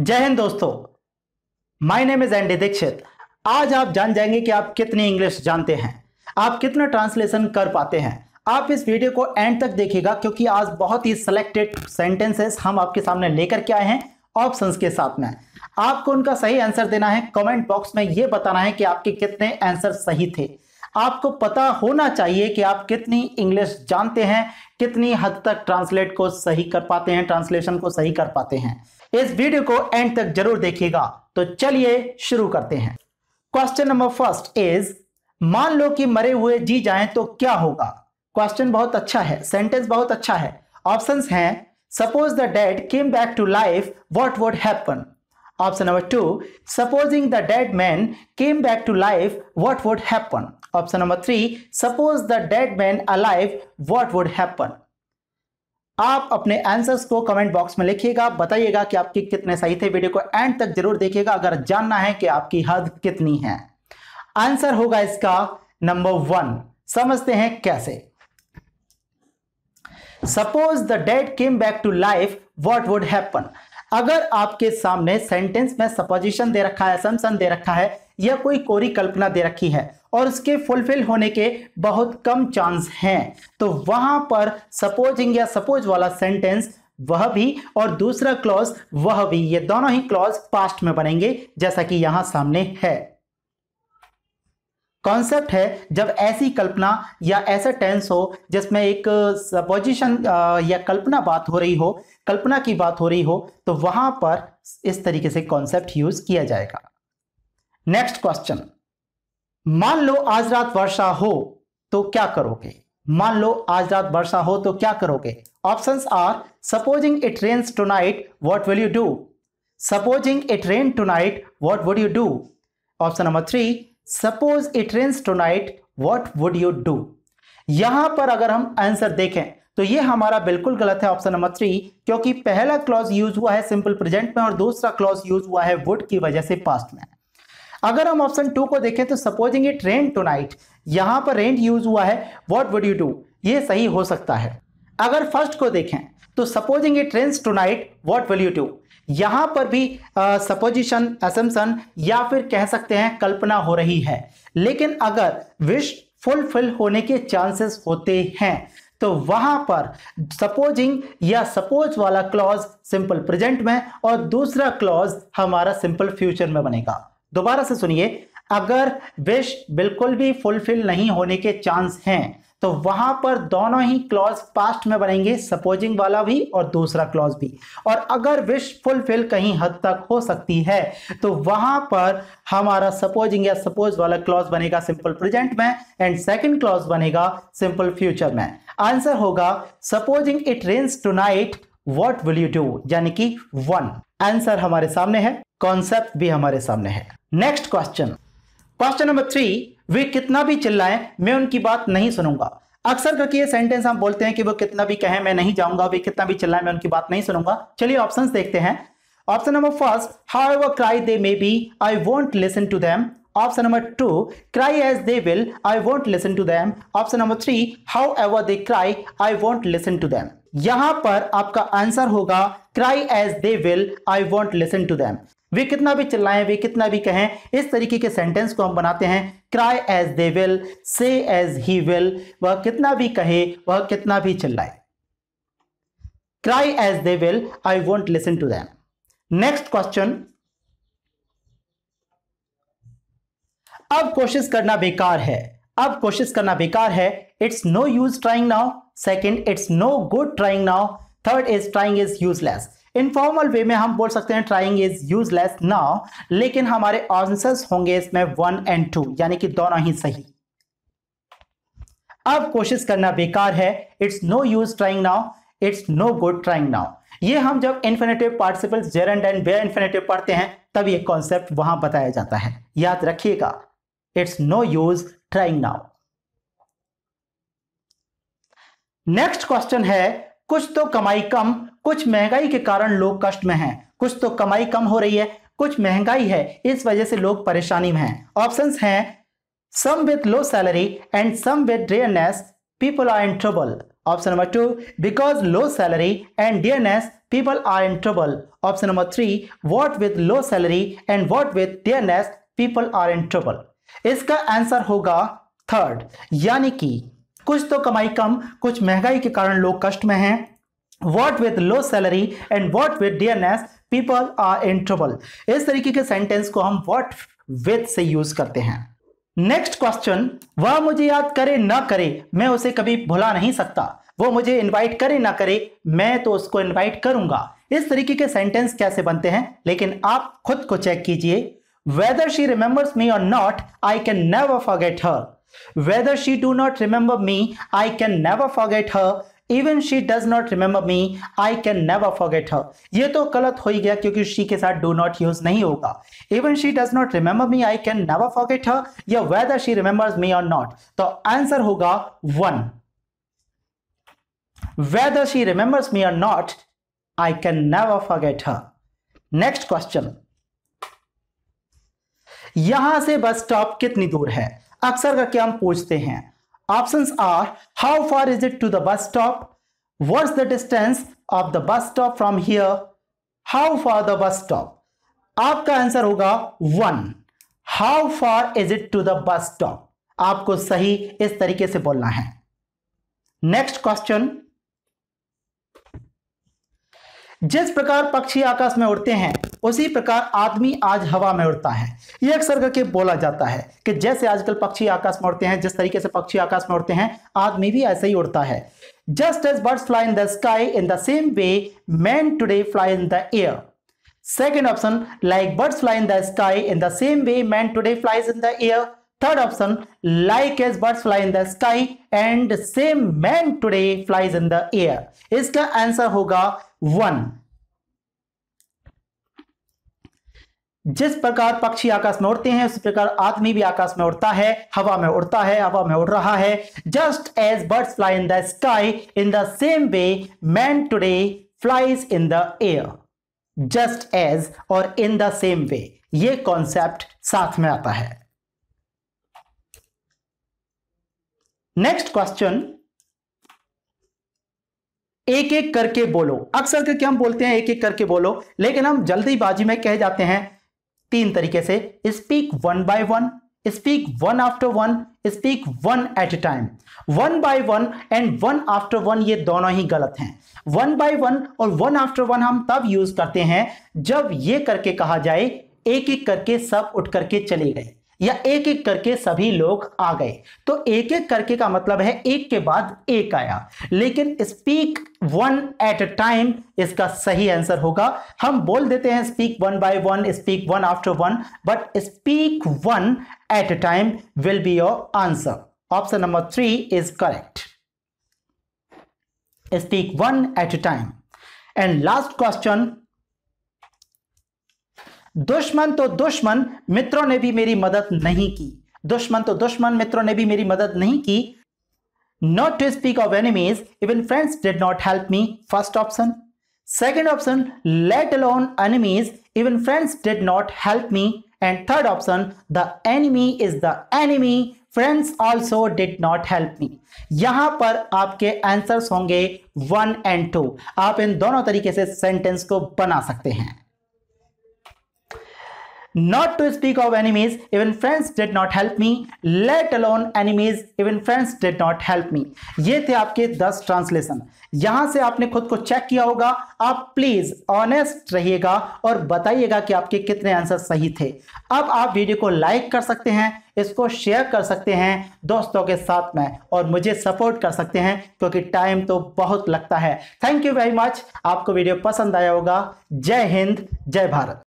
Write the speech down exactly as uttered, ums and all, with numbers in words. जय हिंद दोस्तों, my name is ND Dixit. आज आप जान जाएंगे कि आप कितनी इंग्लिश जानते हैं, आप कितना ट्रांसलेशन कर पाते हैं। आप इस वीडियो को एंड तक देखिएगा क्योंकि आज बहुत ही सिलेक्टेड सेंटेंसेस हम आपके सामने लेकर के आए हैं ऑप्शंस के साथ में। आपको उनका सही आंसर देना है, कमेंट बॉक्स में ये बताना है कि आपके कितने आंसर सही थे। आपको पता होना चाहिए कि आप कितनी इंग्लिश जानते हैं, कितनी हद तक ट्रांसलेट को सही कर पाते हैं, ट्रांसलेशन को सही कर पाते हैं। इस वीडियो को एंड तक जरूर देखिएगा। तो चलिए शुरू करते हैं। क्वेश्चन नंबर फर्स्ट इज, मान लो कि मरे हुए जी जाएं तो क्या होगा। क्वेश्चन बहुत अच्छा है, सेंटेंस बहुत अच्छा है। ऑप्शंस हैं, suppose the dead came back to life what would happen. Option number two, supposing the dead man came back to life what would happen. Option number three, suppose the dead man alive what would happen. आप अपने answers को comment box में लिखिएगा, बताइएगा कि आपके कितने सही थे। वीडियो को एंड तक जरूर देखिएगा अगर जानना है कि आपकी हद कितनी है। आंसर होगा इसका नंबर वन। समझते हैं कैसे। Suppose the dead came back to life what would happen. अगर आपके सामने सेंटेंस में सपोजिशन दे रखा है, असम्पशन दे रखा है या कोई कोरी कल्पना दे रखी है और उसके फुलफिल होने के बहुत कम चांस हैं, तो वहां पर सपोजिंग या सपोज वाला सेंटेंस वह भी और दूसरा क्लॉज वह भी, ये दोनों ही क्लॉज पास्ट में बनेंगे जैसा कि यहां सामने है। कॉन्सेप्ट है जब ऐसी कल्पना या ऐसा टेंस हो जिसमें एक सपोजिशन या कल्पना बात हो रही हो, कल्पना की बात हो रही हो, तो वहां पर इस तरीके से कॉन्सेप्ट यूज किया जाएगा। नेक्स्ट क्वेश्चन, मान लो आज रात वर्षा हो तो क्या करोगे। मान लो आज रात वर्षा हो तो क्या करोगे। Options are, supposing it rains tonight what will you do. Supposing it rain tonight what would you do. Option number three, suppose it rains tonight what would you do. यहां पर अगर हम आंसर देखें तो ये हमारा बिल्कुल गलत है, ऑप्शन नंबर थ्री, क्योंकि पहला क्लॉज यूज हुआ है सिंपल प्रेजेंट में और दूसरा क्लॉज यूज हुआ है वुड की वजह से पास्ट में। अगर हम ऑप्शन टू को देखें तो सपोजिंग इट रेन टुनाइट, यहां पर रेन यूज हुआ है व्हाट वुड यू डू, ये सही हो सकता है। अगर फर्स्ट को देखें तो supposing it rains tonight what will you do, यहां पर भी सपोजिशन, असम्पशन या फिर कह सकते हैं कल्पना हो रही है, लेकिन अगर विश फुलफिल होने के चांसेस होते हैं तो वहां पर सपोजिंग या सपोज वाला क्लॉज सिंपल प्रेजेंट में और दूसरा क्लॉज हमारा सिंपल फ्यूचर में बनेगा। दोबारा से सुनिए, अगर विश बिल्कुल भी फुलफिल नहीं होने के चांस हैं तो वहां पर दोनों ही क्लॉज पास्ट में बनेंगे, सपोजिंग वाला भी और दूसरा क्लॉज भी। और अगर विश फुलफिल कहीं हद तक हो सकती है तो वहां पर हमारा सपोजिंग या सपोज वाला क्लॉज बनेगा सिंपल प्रेजेंट में एंड सेकंड क्लॉज बनेगा सिंपल फ्यूचर में। आंसर होगा supposing it rains tonight what will you do, यानी कि वन। आंसर हमारे सामने है, कॉन्सेप्ट भी हमारे सामने है। Next question, question number three, वे कितना भी चिल्लाएं मैं उनकी बात नहीं सुनूंगा। अक्सर करके ये सेंटेंस हम बोलते हैं कि वो कितना भी कहें मैं नहीं जाऊंगा, वे कितना भी चिल्लाएं मैं उनकी बात नहीं सुनूंगा। चलिए ऑप्शंस देखते हैं। Option number first, however cry they may be I won't listen to them. Option number two, cry as they will I won't listen to them. Option number three, however they cry I won't listen to them. यहां पर आपका answer होगा cry as they will I won't listen to them. वे कितना भी चिल्लाएं, वे कितना भी कहें, इस तरीके के सेंटेंस को हम बनाते हैं क्राई एज दे विल, से एज ही विल, वह कितना भी कहे, वह कितना भी चिल्लाए। Cry as they will I won't listen to them. Next question, अब कोशिश करना बेकार है। अब कोशिश करना बेकार है। It's no use trying now. Second, it's no good trying now. Third is, trying is useless. Informal way में हम बोल सकते हैं ट्राइंग इज यूजलेस नाउ, लेकिन हमारे आंसर्स होंगे इसमें वन एंड टू, यानी कि दोनों ही सही। अब कोशिश करना बेकार है, it's no use trying now, it's no good trying now. ये हम जब इन्फिनेटिव पार्टिसिपल्स जेर एंड एंड वेयर इन्फिनेटिव पढ़ते हैं तब ये कॉन्सेप्ट वहां बताया जाता है, याद रखिएगा। It's no use trying now. Next question है, कुछ तो कमाई कम, कुछ महंगाई के कारण लोग कष्ट में हैं। कुछ तो कमाई कम हो रही है, कुछ महंगाई है, इस वजह से लोग परेशानी में हैं। ऑप्शंस हैं, some with low salary and some with dearness people are in trouble. Option number two, because low salary and dearness, people are in trouble. Option number three, what with low salary and what with dearness, people are in trouble. इसका answer होगा third, यानी कि कुछ तो कमाई कम, कुछ महंगाई के कारण लोग कष्ट में हैं. What with low salary and what with dearness, people are in trouble. इस तरीके के सेंटेंस को हम what with से यूज करते हैं. नेक्स्ट क्वेश्चन, वह मुझे याद करे ना करे मैं उसे कभी भुला नहीं सकता. वो मुझे इनवाइट करे ना करे मैं तो उसको इनवाइट करूंगा. इस तरीके के सेंटेंस कैसे बनते हैं, लेकिन आप खुद को चेक कीजिए. Whether she remembers me or not, I can never forget her. Whether she do not remember me, I can never forget her. Even she does not remember me, I can never forget her. ये तो गलत हो ही गया क्योंकि she के साथ do not use नहीं होगा. Even she does not remember me, I can never forget her. या whether she remembers me or not. तो आंसर होगा one. Whether she remembers me or not, I can never forget her. Next question. यहां से bus stop कितनी दूर है, अक्सर करके हम पूछते हैं. Options are, how far is it to the bus stop, what's the distance of the bus stop from here, how far the bus stop. आपका आंसर होगा one, how far is it to the bus stop. आपको सही इस तरीके से बोलना है. Next question, जिस प्रकार पक्षी आकाश में उड़ते हैं उसी प्रकार आदमी आज हवा में उड़ता है. यह अक्सर करके बोला जाता है कि जैसे आजकल पक्षी आकाश में उड़ते हैं, जिस तरीके से पक्षी आकाश में उड़ते हैं आदमी भी ऐसे ही उड़ता है. Just as birds fly in the sky in the same way man today fly in the air. Second option, like birds fly in the sky in the same way man today flies in the air. Third option, like as birds fly in the sky and same man today flies in the air. इसका answer होगा one. जिस प्रकार पक्षी आकाश में उड़ते हैं उसी प्रकार आदमी भी आकाश में उड़ता है, हवा में उड़ता है, हवा में उड़ रहा है. Just as birds fly in the sky in the same way man today flies in the air. Just as और इन द सेम वे, ये कॉन्सेप्ट साथ में आता है. नेक्स्ट क्वेश्चन, एक एक करके बोलो. अक्सर करके हम बोलते हैं एक एक करके बोलो, लेकिन हम जल्दीबाजी में कह जाते हैं तीन तरीके से, speak one by one, speak one after one, speak one at a time. One by one and one after one ये दोनों ही गलत हैं. वन बाय वन और वन आफ्टर वन हम तब यूज करते हैं जब ये करके कहा जाए एक एक करके सब उठ करके चले गए या एक एक करके सभी लोग आ गए. तो एक एक करके का मतलब है एक के बाद एक आया, लेकिन speak one at a time इसका सही आंसर होगा. हम बोल देते हैं speak one by one, speak one after one, but speak one at a time will be your answer. Option number three is correct, speak one at a time. And last question, दुश्मन तो दुश्मन मित्रों ने भी मेरी मदद नहीं की. दुश्मन तो दुश्मन मित्रों ने भी मेरी मदद नहीं की. Not to speak of enemies even friends did not help me. First option. Second option, let alone enemies even friends did not help me. And third option, the enemy is the enemy friends also did not help me. यहां पर आपके answers होंगे one and to. आप इन दोनों तरीके से sentence को बना सकते हैं. Not to speak of enemies, even friends did not help me. Let alone enemies, even friends did not help me. ये थे आपके दस ट्रांसलेशन. यहां से आपने खुद को चेक किया होगा. आप प्लीज ऑनेस्ट रहिएगा और बताइएगा कि आपके कितने आंसर सही थे. अब आप वीडियो को लाइक कर सकते हैं, इसको शेयर कर सकते हैं दोस्तों के साथ में, और मुझे सपोर्ट कर सकते हैं क्योंकि टाइम तो बहुत लगता है. Thank you very much. आपको वीडियो पसंद आया होगा. जय हिंद, जय भारत.